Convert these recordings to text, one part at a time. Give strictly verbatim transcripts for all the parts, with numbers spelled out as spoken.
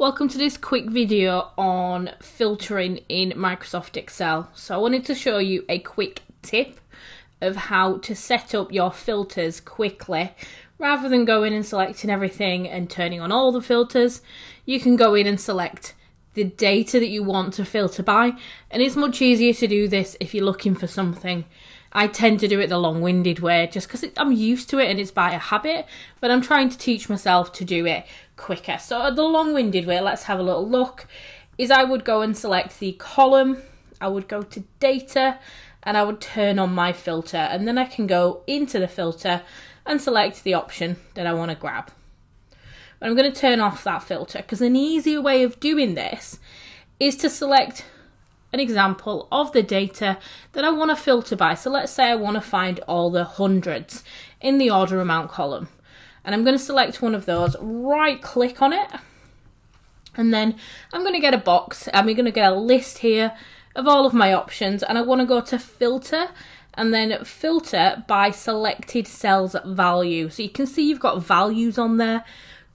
Welcome to this quick video on filtering in Microsoft Excel. So I wanted to show you a quick tip of how to set up your filters quickly. Rather than going and selecting everything and turning on all the filters, you can go in and select the data that you want to filter by, and it's much easier to do this if you're looking for something. I tend to do it the long-winded way just because I'm used to it and it's by a habit, but I'm trying to teach myself to do it quicker. So the long-winded way, let's have a little look, is I would go and select the column, I would go to data, and I would turn on my filter, and then I can go into the filter and select the option that I want to grab. But I'm going to turn off that filter because an easier way of doing this is to select an example of the data that I want to filter by. So let's say I want to find all the hundreds in the order amount column, and I'm going to select one of those, right click on it, and then I'm going to get a box, I'm going to get a list here of all of my options, and I want to go to filter and then filter by selected cells value. So you can see you've got values on there,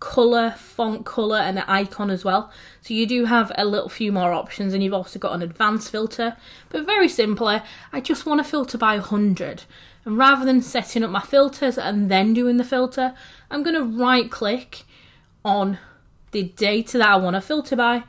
color, font color, and an icon as well. So you do have a little few more options, and you've also got an advanced filter. But very simply, I just want to filter by one hundred, and rather than setting up my filters and then doing the filter, I'm going to right click on the data that I want to filter by,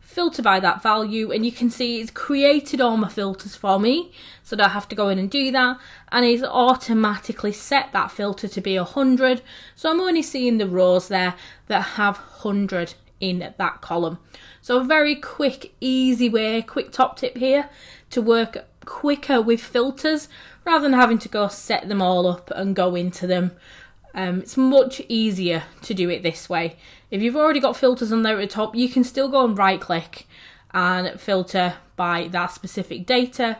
filter by that value, and you can see it's created all my filters for me, so I don't have to go in and do that, and it's automatically set that filter to be one hundred, so I'm only seeing the rows there that have one hundred in that column. So a very quick, easy way, quick top tip here to work quicker with filters rather than having to go set them all up and go into them. Um, it's much easier to do it this way. If you've already got filters on there at the top, you can still go and right click and filter by that specific data,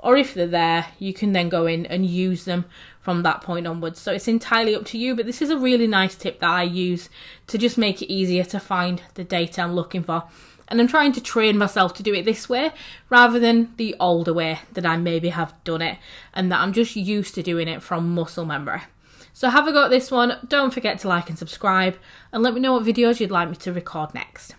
or if they're there, you can then go in and use them from that point onwards. So it's entirely up to you, but this is a really nice tip that I use to just make it easier to find the data I'm looking for. And I'm trying to train myself to do it this way rather than the older way that I maybe have done it, and that I'm just used to doing it from muscle memory. So have a go at this one. Don't forget to like and subscribe, and let me know what videos you'd like me to record next.